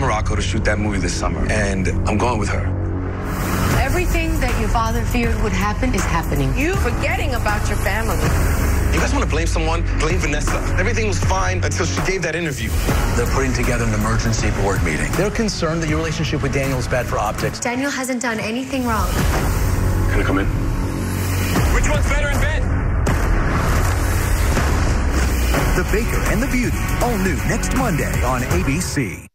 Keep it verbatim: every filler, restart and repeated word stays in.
Morocco to shoot that movie this summer, and I'm going with her. Everything that your father feared would happen is happening. You forgetting about your family. You guys want to blame someone? Blame Vanessa. Everything was fine until she gave that interview. They're putting together an emergency board meeting. They're concerned that your relationship with Daniel is bad for optics. Daniel hasn't done anything wrong. Can I come in? Which one's better in bed? The Baker and the Beauty, all new next Monday on A B C.